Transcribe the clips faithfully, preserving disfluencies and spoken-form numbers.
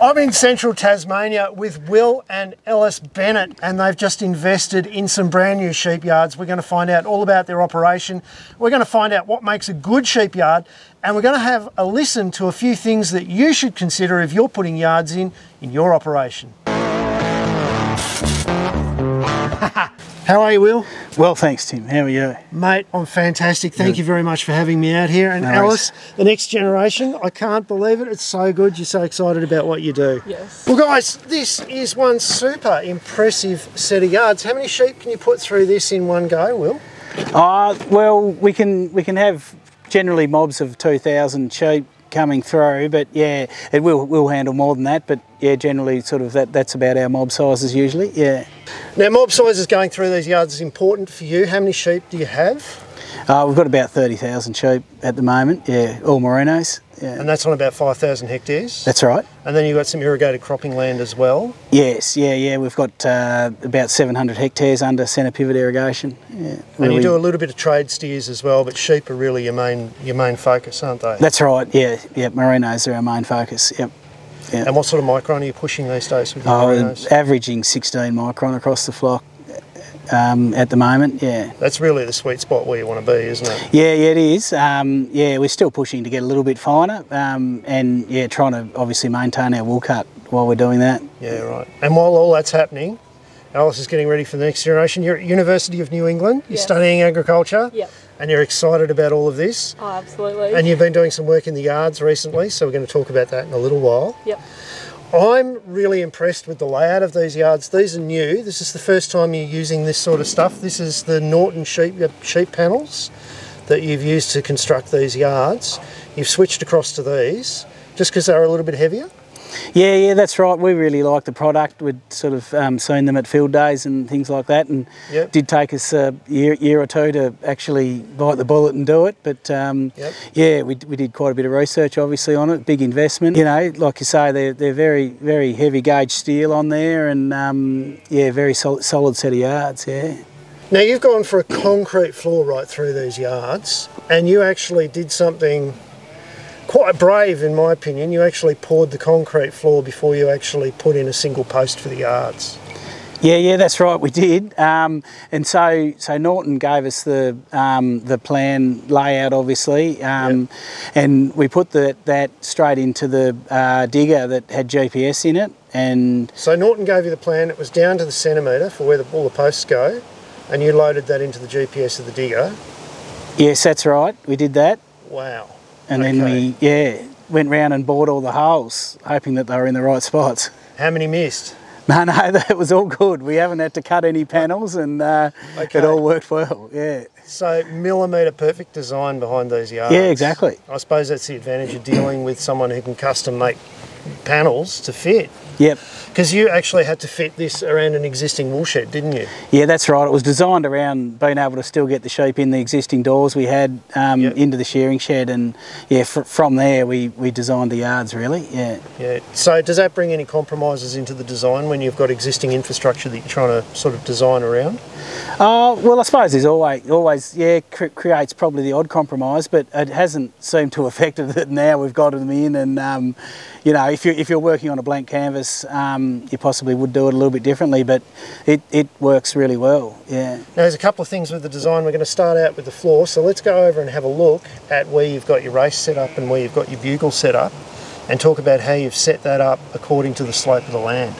I'm in Central Tasmania with Will and Alice Bennett, and they've just invested in some brand new sheep yards. We're going to find out all about their operation. We're going to find out what makes a good sheep yard, and we're going to have a listen to a few things that you should consider if you're putting yards in in your operation. How are you, Will? Well, thanks, Tim. How are you? Mate, I'm fantastic. Thank good. you very much for having me out here. And no Alice, worries. The next generation, I can't believe it. It's so good. You're so excited about what you do. Yes. Well, guys, this is one super impressive set of yards. How many sheep can you put through this in one go, Will? Uh, well, we can, we can have generally mobs of two thousand sheep coming through, but yeah, it will will handle more than that, but yeah, generally sort of that that's about our mob sizes usually. Yeah. Now, mob sizes going through these yards is important for you. How many sheep do you have? Uh, we've got about thirty thousand sheep at the moment, yeah, all Merinos. Yeah. And that's on about five thousand hectares? That's right. And then you've got some irrigated cropping land as well? Yes, yeah, yeah. We've got uh, about seven hundred hectares under centre pivot irrigation. Yeah, really. And you do a little bit of trade steers as well, but sheep are really your main your main focus, aren't they? That's right, yeah. yeah. Merinos are our main focus, yep. yep. And what sort of micron are you pushing these days with the oh, Merinos? Averaging sixteen micron across the flock. Um, at the moment, yeah. That's really the sweet spot where you want to be, isn't it? Yeah, yeah, it is. Um, yeah, we're still pushing to get a little bit finer, um, and yeah, trying to obviously maintain our wool cut while we're doing that. Yeah, right. And while all that's happening, Alice is getting ready for the next generation. You're at University of New England. You're yeah. studying agriculture. Yep. And you're excited about all of this. Oh, absolutely. And you've been doing some work in the yards recently, so we're going to talk about that in a little while. Yep. I'm really impressed with the layout of these yards. These are new. This is the first time you're using this sort of stuff. This is the Norton sheep, sheep panels that you've used to construct these yards. You've switched across to these just because they're a little bit heavier. Yeah, yeah, that's right. We really like the product. We'd sort of um, seen them at field days and things like that, and yep. did take us a year, year or two to actually bite the bullet and do it. But um, yep. yeah, we, we did quite a bit of research, obviously, on it. Big investment. You know, like you say, they're, they're very, very heavy gauge steel on there, and um, yeah, very sol solid set of yards, yeah. Now, you've gone for a concrete floor right through these yards, and you actually did something quite brave, in my opinion. You actually poured the concrete floor before you actually put in a single post for the yards. Yeah, yeah, that's right, we did. Um, and so, so Norton gave us the um, the plan layout, obviously, um, yep. and we put the, that straight into the uh, digger that had G P S in it. And so Norton gave you the plan. It was down to the centimetre for where the, all the posts go, and you loaded that into the G P S of the digger. Yes, that's right, we did that. Wow. And okay. then we, yeah, went round and bored all the holes, hoping that they were in the right spots. How many missed? No, no, that was all good. We haven't had to cut any panels, and uh, okay. it all worked well, yeah. So millimetre perfect design behind these yards. Yeah, exactly. I suppose that's the advantage of dealing with someone who can custom make panels to fit. Yep. Because you actually had to fit this around an existing wool shed, didn't you? Yeah, that's right. It was designed around being able to still get the sheep in the existing doors we had um, yep. into the shearing shed, and yeah, fr from there we, we designed the yards really, yeah. Yeah. So does that bring any compromises into the design when you've got existing infrastructure that you're trying to sort of design around? Uh, well, I suppose there's always, always yeah, cr creates probably the odd compromise, but it hasn't seemed to affect it now. We've got them in, and um, you know, if you're, if you're working on a blank canvas, Um, you possibly would do it a little bit differently, but it, it works really well, yeah. Now, there's a couple of things with the design. We're going to start out with the floor, so let's go over and have a look at where you've got your race set up and where you've got your bugle set up, and talk about how you've set that up according to the slope of the land.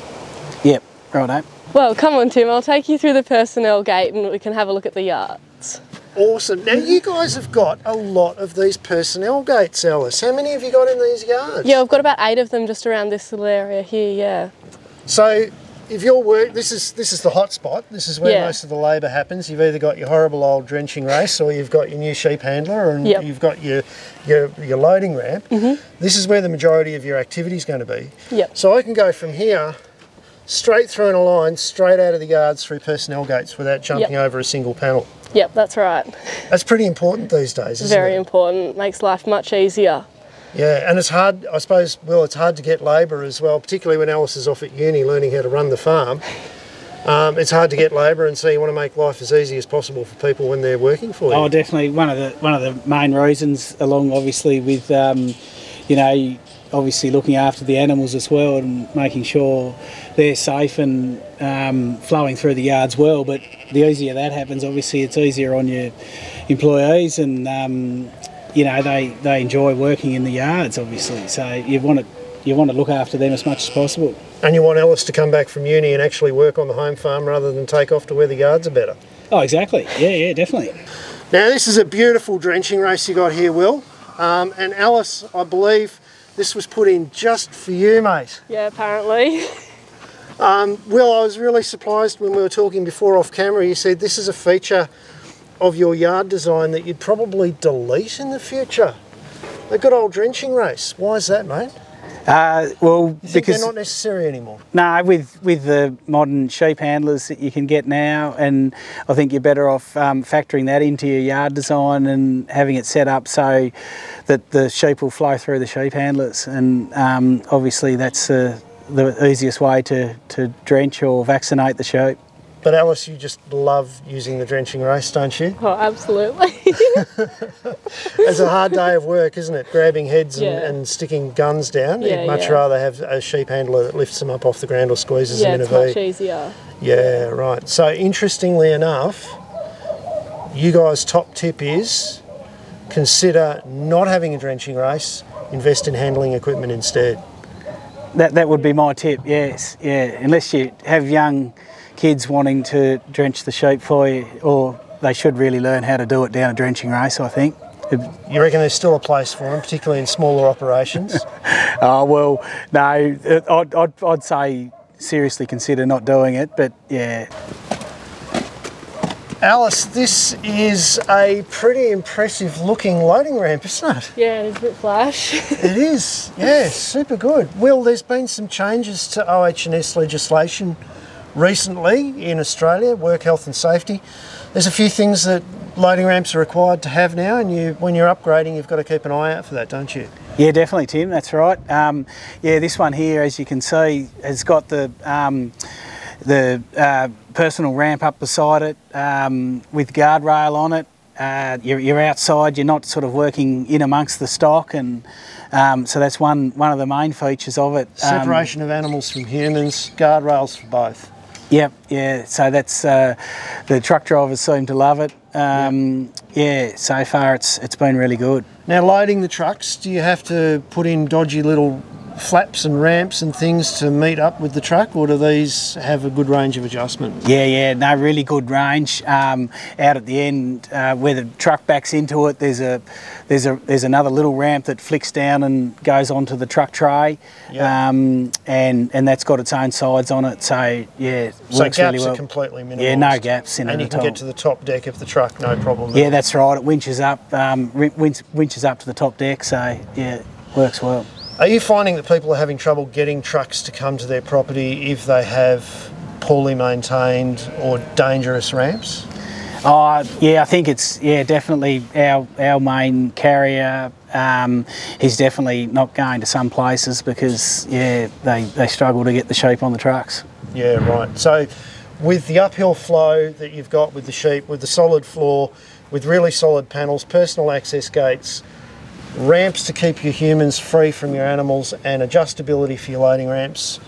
Yep, righto. Well, come on, Tim, I'll take you through the personnel gate and we can have a look at the yards. Awesome. Now, you guys have got a lot of these personnel gates, Alice. How many have you got in these yards? Yeah, I've got about eight of them just around this little area here, yeah. So, if your work, this is this is the hot spot. This is where yeah. most of the labour happens. You've either got your horrible old drenching race, or you've got your new sheep handler, and yep. you've got your your, your loading ramp. Mm-hmm. This is where the majority of your activity is going to be. Yep. So I can go from here straight through in a line, straight out of the yards through personnel gates without jumping yep. over a single panel. Yep, that's right. That's pretty important these days, isn't Very it? Very important. Makes life much easier. Yeah, and it's hard, I suppose, well, it's hard to get labour as well, particularly when Alice is off at uni learning how to run the farm. Um, it's hard to get labour, and so you want to make life as easy as possible for people when they're working for you. Oh, definitely. One of the, one of the main reasons, along obviously with, um, you know, obviously looking after the animals as well and making sure they're safe and um, flowing through the yards well. But the easier that happens, obviously it's easier on your employees, and um, you know, they they enjoy working in the yards, obviously. So you want to you want to look after them as much as possible. And you want Alice to come back from uni and actually work on the home farm rather than take off to where the yards are better. Oh, exactly. Yeah, yeah, definitely. Now, this is a beautiful drenching race you got here, Will. Um, and Alice, I believe this was put in just for you, mate. Yeah, apparently. um, Will, I was really surprised when we were talking before off camera. You said this is a feature of your yard design that you'd probably delete in the future. The good old drenching race. Why is that, mate? Uh, well, you think because they're not necessary anymore. No, nah, with with the modern sheep handlers that you can get now, and I think you're better off um, factoring that into your yard design and having it set up so that the sheep will flow through the sheep handlers. And um, obviously, that's uh, the easiest way to to drench or vaccinate the sheep. But Alice, you just love using the drenching race, don't you? Oh, absolutely. It's a hard day of work, isn't it? Grabbing heads yeah. and, and sticking guns down. Yeah, You'd much yeah. rather have a sheep handler that lifts them up off the ground or squeezes yeah, them in a V. Yeah, it's much easier. Yeah, right. So interestingly enough, you guys' top tip is consider not having a drenching race, invest in handling equipment instead. That, that would be my tip, yes. Yeah, unless you have young kids wanting to drench the sheep for you, or they should really learn how to do it down a drenching race, I think. You reckon there's still a place for them, particularly in smaller operations? Oh, well, no, I'd, I'd, I'd say seriously consider not doing it, but yeah. Alice, this is a pretty impressive looking loading ramp, isn't it? Yeah, it's a bit flash. It is, yeah, super good. Will, there's been some changes to O H and S legislation recently in Australia, work health and safety. There's a few things that loading ramps are required to have now, and you, when you're upgrading, you've got to keep an eye out for that, don't you? Yeah, definitely, Tim, that's right. Um, yeah, this one here, as you can see, has got the um, the uh, personal ramp up beside it um, with guardrail on it. Uh, you're, you're outside, you're not sort of working in amongst the stock, and um, so that's one, one of the main features of it. Separation um, of animals from humans, guardrails for both. Yep, yeah, so that's, uh, the truck drivers seem to love it. Um, yeah. yeah, so far it's it's been really good. Now, loading the trucks, do you have to put in dodgy little flaps and ramps and things to meet up with the truck, or do these have a good range of adjustment? Yeah, yeah, no, really good range. Um, out at the end, uh, where the truck backs into it, there's a there's a there's another little ramp that flicks down and goes onto the truck tray, yep. um, and and that's got its own sides on it. So yeah, so gaps really well. are completely minimal. Yeah, no gaps in and it. And you can at all. get to the top deck of the truck, no problem. Yeah, that's right. It winches up, um, winch, winches up to the top deck. So yeah, it works well. Are you finding that people are having trouble getting trucks to come to their property if they have poorly maintained or dangerous ramps? Uh, yeah, I think it's yeah definitely our our main carrier. Um, he's definitely not going to some places because yeah they they struggle to get the sheep on the trucks. Yeah, right. So with the uphill flow that you've got with the sheep, with the solid floor, with really solid panels, personal access gates, ramps to keep your humans free from your animals, and adjustability for your loading ramps,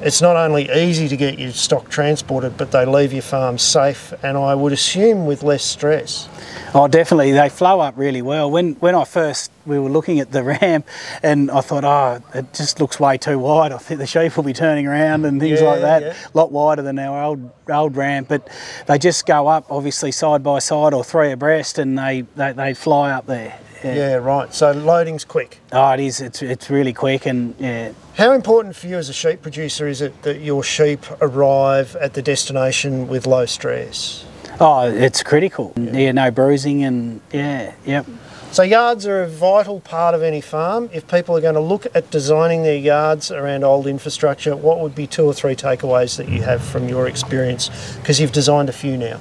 it's not only easy to get your stock transported, but they leave your farm safe, and I would assume with less stress. Oh, definitely. They flow up really well. When when I first, we were looking at the ramp, and I thought, oh, it just looks way too wide. I think the sheep will be turning around and things yeah, like that. A yeah. lot wider than our old old ramp, but they just go up, obviously, side by side or three abreast, and they, they, they fly up there. Yeah. yeah, right. So loading's quick. Oh, it is. It's, it's really quick, and yeah. How important for you as a sheep producer is it that your sheep arrive at the destination with low stress? Oh, it's critical. Yeah, yeah no bruising and yeah, yep. So yards are a vital part of any farm. If people are going to look at designing their yards around old infrastructure, what would be two or three takeaways that you have from your experience? Because you've designed a few now.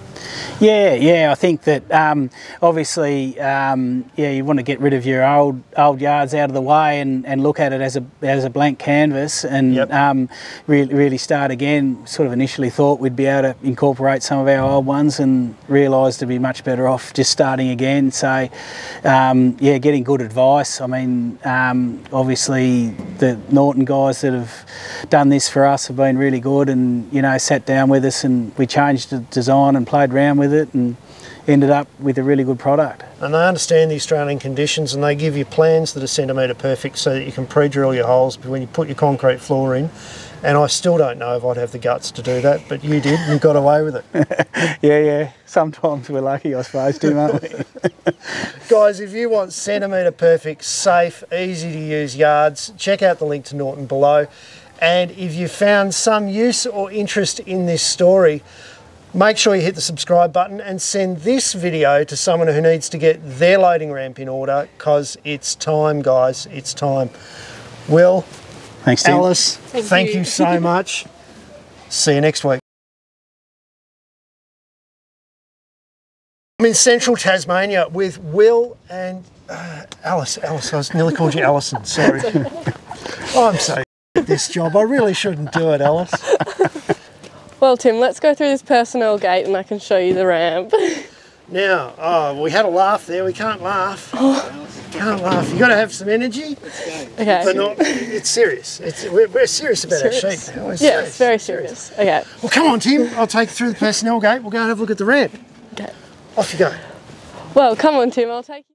Yeah, yeah, I think that um, obviously, um, yeah, you want to get rid of your old old yards out of the way and, and look at it as a as a blank canvas and yep. um, really really start again. Sort of initially thought we'd be able to incorporate some of our old ones and realised to be much better off just starting again. So. Um, Um, yeah, getting good advice. I mean, um, obviously the Norton guys that have done this for us have been really good, and you know, sat down with us and we changed the design and played around with it and ended up with a really good product. And they understand the Australian conditions, and they give you plans that are centimetre perfect so that you can pre-drill your holes when you put your concrete floor in. And I still don't know if I'd have the guts to do that, but you did, and you got away with it. yeah, yeah. Sometimes we're lucky, I suppose, too, aren't we? Guys, if you want centimetre perfect, safe, easy to use yards, check out the link to Norton below. And if you found some use or interest in this story, make sure you hit the subscribe button and send this video to someone who needs to get their loading ramp in order, because it's time, guys. It's time. Will, thanks, Tim. Alice, thank, thank you. you so much. See you next week. I'm in Central Tasmania with Will and uh, Alice. Alice, I was nearly called you Alison, sorry. Oh, I'm so at this job. I really shouldn't do it, Alice. Well, Tim, let's go through this personnel gate and I can show you the ramp. Now, oh, we had a laugh there. We can't laugh. Oh. Can't laugh. You've got to have some energy. Okay. But not, it's serious. It's, we're, we're serious about serious. our sheep now. It's yeah, serious. it's very serious. serious. Okay. Well, come on, Tim. I'll take you through the personnel gate. We'll go and have a look at the ramp. Okay. Off you go. Well, come on, Tim. I'll take you.